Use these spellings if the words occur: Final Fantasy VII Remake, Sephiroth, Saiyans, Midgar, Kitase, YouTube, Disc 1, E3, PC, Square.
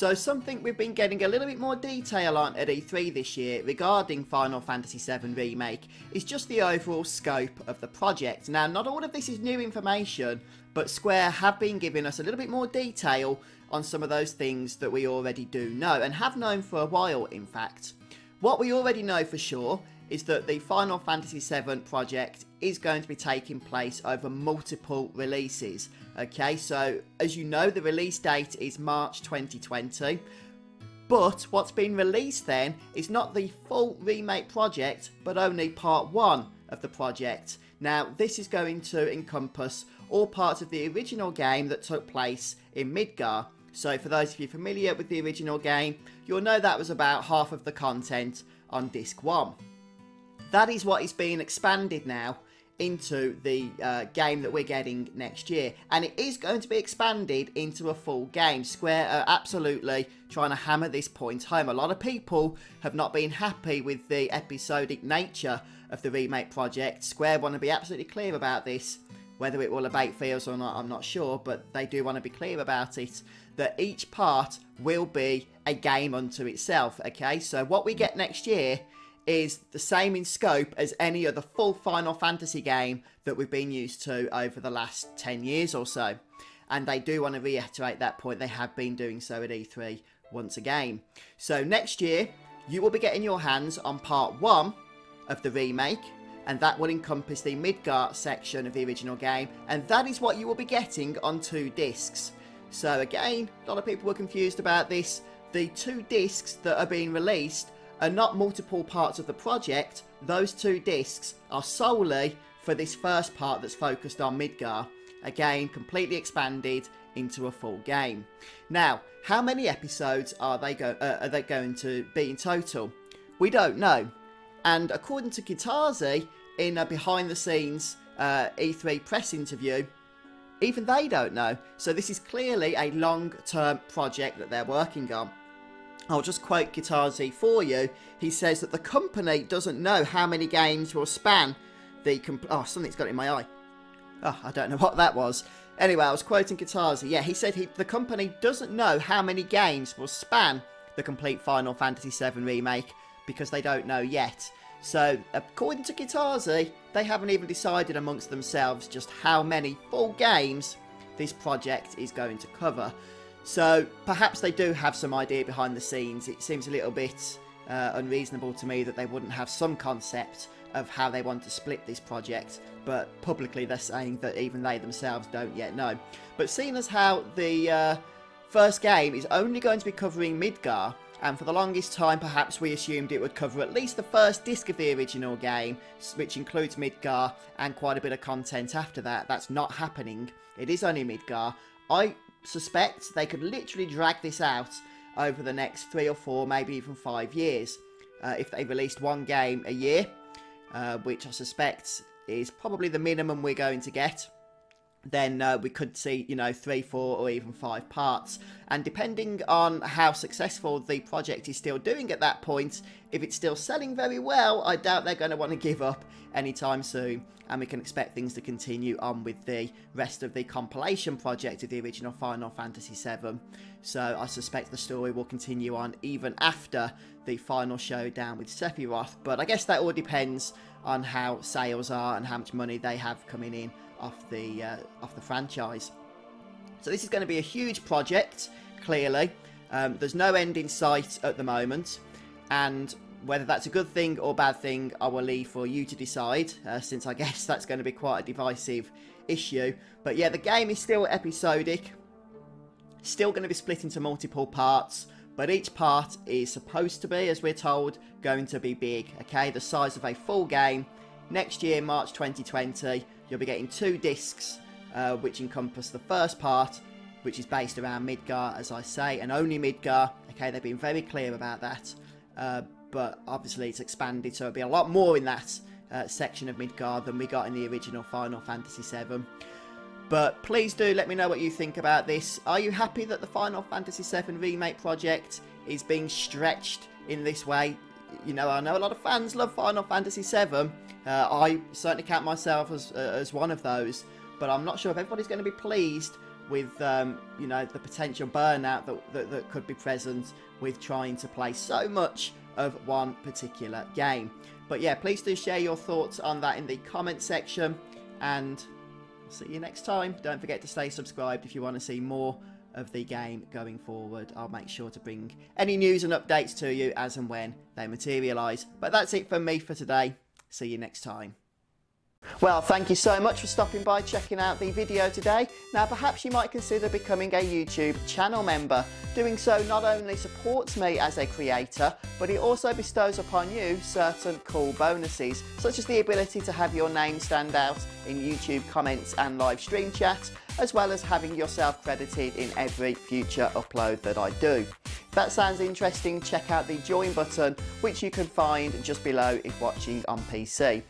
So something we've been getting a little bit more detail on at E3 this year regarding Final Fantasy VII Remake is just the overall scope of the project. Now, not all of this is new information, but Square have been giving us a little bit more detail on some of those things that we already do know, and have known for a while, in fact. What we already know for sure is that the Final Fantasy VII project is going to be taking place over multiple releases. Okay, so as you know, the release date is March 2020, but what's been released then is not the full remake project, but only part one of the project. Now, this is going to encompass all parts of the original game that took place in Midgar. So for those of you familiar with the original game, you'll know that was about half of the content on Disc 1. That is what is being expanded now into the game that we're getting next year. And it is going to be expanded into a full game. Square are absolutely trying to hammer this point home. A lot of people have not been happy with the episodic nature of the remake project. Square want to be absolutely clear about this. Whether it will abate feels or not, I'm not sure, but they do want to be clear about it, that each part will be a game unto itself, okay? So what we get next year is the same in scope as any other full Final Fantasy game that we've been used to over the last 10 years or so. And they do want to reiterate that point. They have been doing so at E3 once again. So next year, you will be getting your hands on part one of the remake, and that will encompass the Midgar section of the original game, and that is what you will be getting on 2 discs. So again, a lot of people were confused about this. The 2 discs that are being released are not multiple parts of the project. Those 2 discs are solely for this first part that's focused on Midgar. Again, completely expanded into a full game. Now, how many episodes are they going to be in total? We don't know. And according to Kitase, in a behind-the-scenes E3 press interview, even they don't know. So this is clearly a long-term project that they're working on. I'll just quote Kitase for you. He says that the company doesn't know how many games will span the... Oh, something's got it in my eye. Oh, I don't know what that was. Anyway, I was quoting Kitase. Yeah, he said the company doesn't know how many games will span the complete Final Fantasy VII Remake, because they don't know yet. So, according to Kitase, they haven't even decided amongst themselves just how many full games this project is going to cover. So, perhaps they do have some idea behind the scenes. It seems a little bit unreasonable to me that they wouldn't have some concept of how they want to split this project, but publicly they're saying that even they themselves don't yet know. But seeing as how the first game is only going to be covering Midgar, and for the longest time, perhaps we assumed it would cover at least the first disc of the original game, which includes Midgar and quite a bit of content after that. That's not happening. It is only Midgar. I suspect they could literally drag this out over the next 3 or 4, maybe even 5 years, if they released one game a year, which I suspect is probably the minimum we're going to get. Then we could see, you know, 3, 4, or even 5 parts. And depending on how successful the project is still doing at that point, if it's still selling very well, I doubt they're going to want to give up anytime soon. And we can expect things to continue on with the rest of the compilation project of the original Final Fantasy VII. So I suspect the story will continue on even after the final showdown with Sephiroth. But I guess that all depends on how sales are and how much money they have coming in off the franchise. So this is going to be a huge project, clearly. There's no end in sight at the moment, and whether that's a good thing or bad thing, I will leave for you to decide, since I guess that's going to be quite a divisive issue. But yeah, the game is still episodic, still going to be split into multiple parts, but each part is supposed to be, as we're told, going to be big, okay? The size of a full game. Next year, March 2020, you'll be getting 2 discs, which encompass the first part, which is based around Midgar, as I say, and only Midgar. Okay, they've been very clear about that, but obviously it's expanded, so it'll be a lot more in that section of Midgar than we got in the original Final Fantasy VII. But please do let me know what you think about this. Are you happy that the Final Fantasy VII Remake project is being stretched in this way? You know, I know a lot of fans love Final Fantasy VII. I certainly count myself as one of those, but I'm not sure if everybody's going to be pleased with you know, the potential burnout that could be present with trying to play so much of one particular game. But yeah, please do share your thoughts on that in the comment section, and I'll see you next time. Don't forget to stay subscribed if you want to see more of the game going forward. I'll make sure to bring any news and updates to you as and when they materialise. But that's it from me for today. See you next time. Well, thank you so much for stopping by, checking out the video today. Now, perhaps you might consider becoming a YouTube channel member. Doing so not only supports me as a creator, but it also bestows upon you certain cool bonuses, such as the ability to have your name stand out in YouTube comments and live stream chats, as well as having yourself credited in every future upload that I do. If that sounds interesting, check out the join button, which you can find just below if watching on PC.